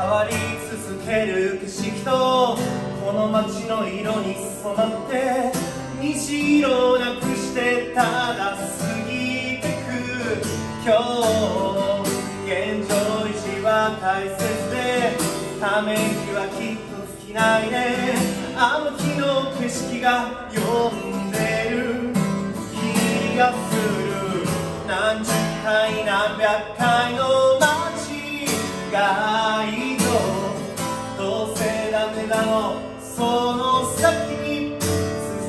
変わり続ける景色とこの街の色に染まって虹色をなくしてただ過ぎてく今日現状維持は大切でため息はきっと尽きないねあの日の景色が呼んでる気がする何十回何百回の間違いどうせダメだろうその先に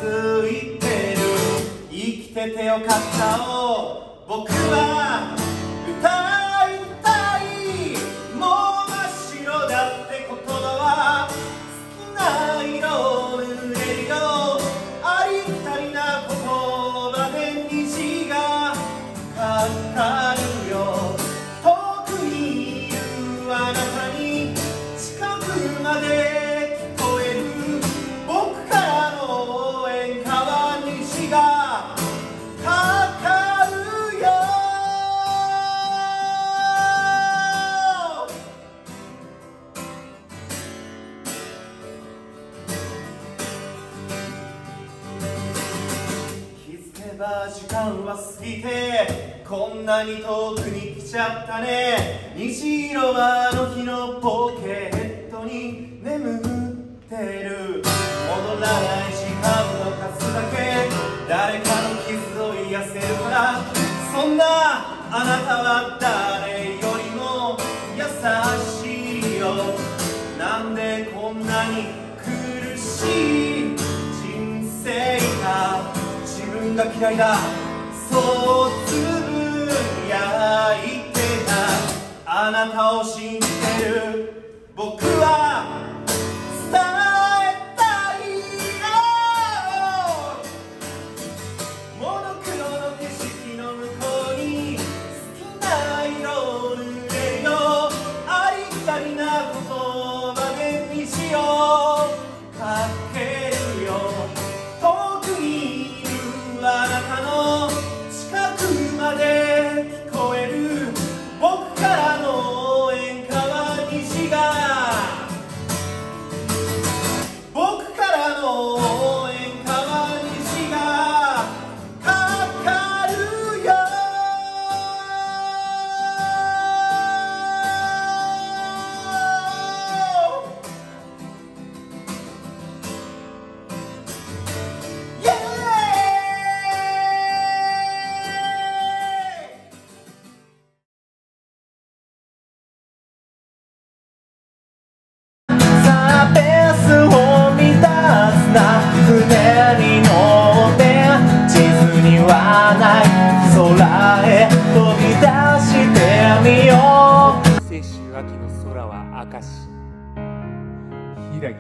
続いてる生きててよかったを僕は歌いたいもう真っ白だって言葉は好きな色を塗れるよありきたりな言葉で虹がかかるよ遠くにいるあなたに近くまで時間は過ぎてこんなに遠くに来ちゃったね虹色はあの日のポケットに眠ってる戻らない時間の数だけ誰かの傷を癒せるからそんなあなたは誰よりも優しいよなんでこんなに苦しい人生か自分が嫌いだそうつぶやいてたあなたを信じてる僕は伝えたいよモノクロの景色の向こうに好きな色を塗れよありきたりな言葉で虹をかけるよあなたの近くまで聞こえる僕からの応援歌は虹が僕からの応援歌は虹がかかるよ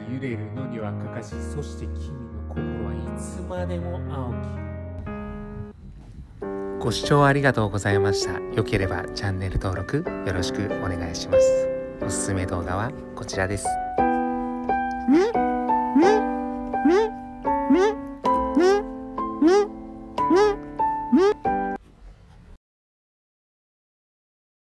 揺れるのにはかかしそして君の心はいつまでも青きご視聴ありがとうございました良ければチャンネル登録よろしくお願いしますおすすめ動画はこちらです。